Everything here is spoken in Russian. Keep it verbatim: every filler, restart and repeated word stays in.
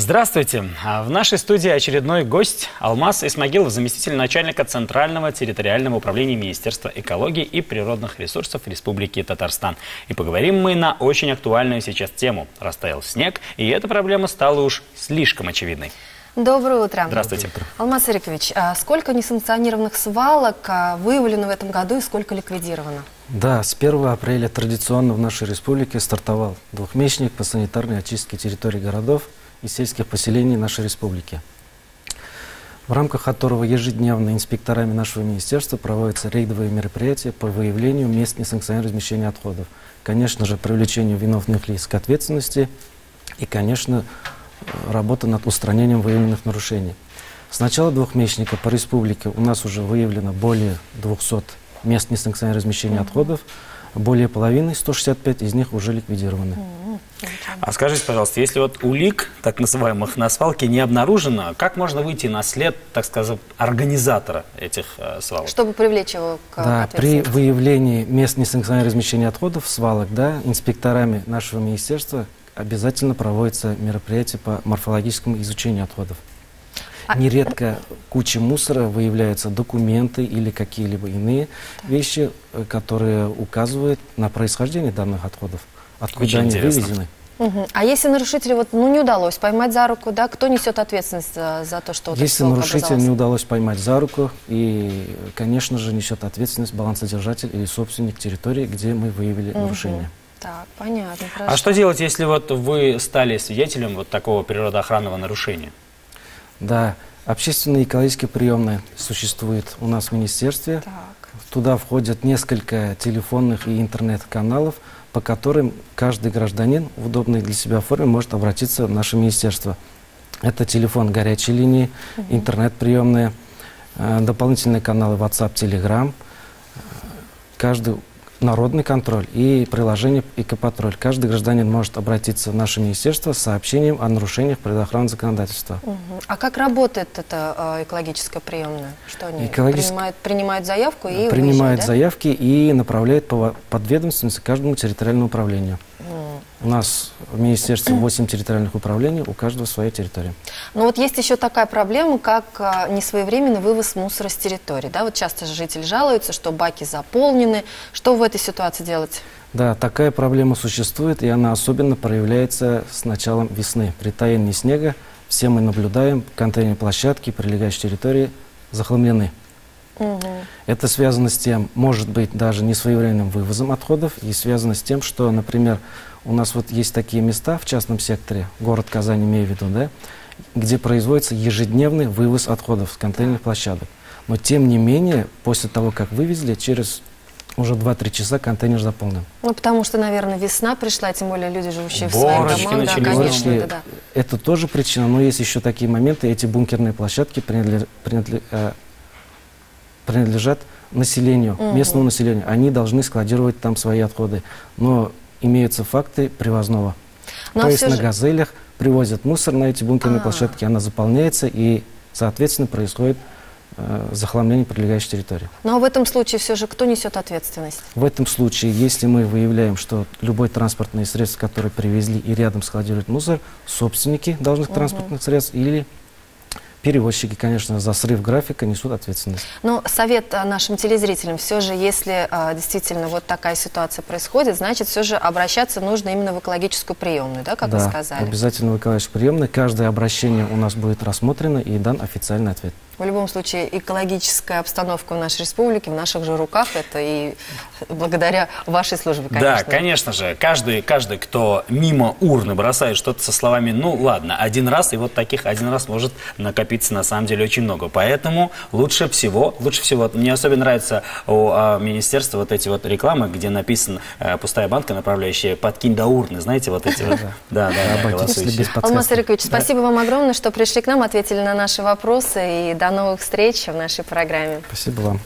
Здравствуйте! В нашей студии очередной гость Алмаз Исмагилов, заместитель начальника Центрального территориального управления Министерства экологии и природных ресурсов Республики Татарстан. И поговорим мы на очень актуальную сейчас тему. Растаял снег, и эта проблема стала уж слишком очевидной. Доброе утро. Здравствуйте. Доброе утро. Алмаз Ирикович, сколько несанкционированных свалок выявлено в этом году и сколько ликвидировано? Да, с первого апреля традиционно в нашей республике стартовал двухмесячник по санитарной очистке территорий городов и сельских поселений нашей республики, в рамках которого ежедневно инспекторами нашего министерства проводятся рейдовые мероприятия по выявлению мест несанкционированного размещения отходов, конечно же, привлечению виновных лиц к ответственности и, конечно, работа над устранением выявленных нарушений. С начала двухмесячника по республике у нас уже выявлено более двухсот мест несанкционированного размещения отходов, более половины, сто шестьдесят пять из них уже ликвидированы. А скажите, пожалуйста, если вот улик, так называемых, на свалке не обнаружено, как можно выйти на след, так сказать, организатора этих э, свалок? Чтобы привлечь его к да, ответственности. При выявлении мест несанкционированного размещения отходов, свалок, да, инспекторами нашего министерства обязательно проводятся мероприятия по морфологическому изучению отходов. Нередко куча мусора выявляются документы или какие-либо иные вещи, которые указывают на происхождение данных отходов, откуда Очень они интересно. вывезены. Угу. А если нарушителю вот, ну, не удалось поймать за руку, да, кто несет ответственность за, за то, что... Вот если нарушителю не удалось поймать за руку, и, конечно же, несет ответственность балансодержатель или собственник территории, где мы выявили угу. нарушение. Так, понятно. Хорошо. А что делать, если вот вы стали свидетелем вот такого природоохранного нарушения? Да, общественные экологические приемные существуют у нас в министерстве. Так. Туда входят несколько телефонных и интернет-каналов, по которым каждый гражданин в удобной для себя форме может обратиться в наше министерство. Это телефон горячей линии, угу. интернет-приемные, дополнительные каналы WhatsApp, Telegram, каждый народный контроль и приложение «Экопатроль». Каждый гражданин может обратиться в наше министерство с сообщением о нарушениях предохранного законодательства. Угу. А как работает эта экологическая приемная? Что они Экологически... принимают, принимают заявку и Принимают выезжают, да? заявки и направляют по подведомственности каждому территориальному управлению. У нас в министерстве восемь территориальных управлений, у каждого своя территория. Но вот есть еще такая проблема, как несвоевременный вывоз мусора с территории. Да? Вот часто же жители жалуются, что баки заполнены. Что в этой ситуации делать? Да, такая проблема существует, и она особенно проявляется с началом весны. При таянии снега все мы наблюдаем, контейнерные площадки, прилегающие территории захламлены. Угу. Это связано с тем, может быть, даже несвоевременным вывозом отходов, и связано с тем, что, например, у нас вот есть такие места в частном секторе, город Казань, имею в виду, да, где производится ежедневный вывоз отходов с контейнерных площадок. Но, тем не менее, после того, как вывезли, через уже два-три часа контейнер заполнен. Ну, потому что, наверное, весна пришла, тем более люди, живущие Борочки в своих домах. Да, конечно, это, да. это тоже причина, но есть еще такие моменты, эти бункерные площадки принадлежат... Принадлеж... принадлежат населению, угу. местному населению. Они должны складировать там свои отходы. Но имеются факты привозного. Но То есть же... на газелях привозят мусор на эти бункерные а -а -а. площадки, она заполняется, и, соответственно, происходит э, захламление прилегающей территории. Но в этом случае все же кто несет ответственность? В этом случае, если мы выявляем, что любое транспортное средство, которое привезли и рядом складируют мусор, собственники должных угу. транспортных средств или... перевозчики, конечно, за срыв графика несут ответственность. Но совет нашим телезрителям, все же, если а, действительно вот такая ситуация происходит, значит, все же обращаться нужно именно в экологическую приемную, да, как да, вы сказали? Да, обязательно в экологическую приемную. Каждое обращение у нас будет рассмотрено и дан официальный ответ. В любом случае, экологическая обстановка в нашей республике, в наших же руках, это и благодаря вашей службе, конечно. Да, конечно же. Каждый, каждый кто мимо урны бросает что-то со словами «ну ладно, один раз», и вот таких один раз может накопить на самом деле очень много. Поэтому лучше всего, лучше всего, мне особенно нравится у а, министерства вот эти вот рекламы, где написано а, «пустая банка, направляющая подкинь до урны». Знаете, вот эти вот. Да, да, Алмаз Ирикович, спасибо вам огромное, что пришли к нам, ответили на наши вопросы. И до новых встреч в нашей программе. Спасибо вам.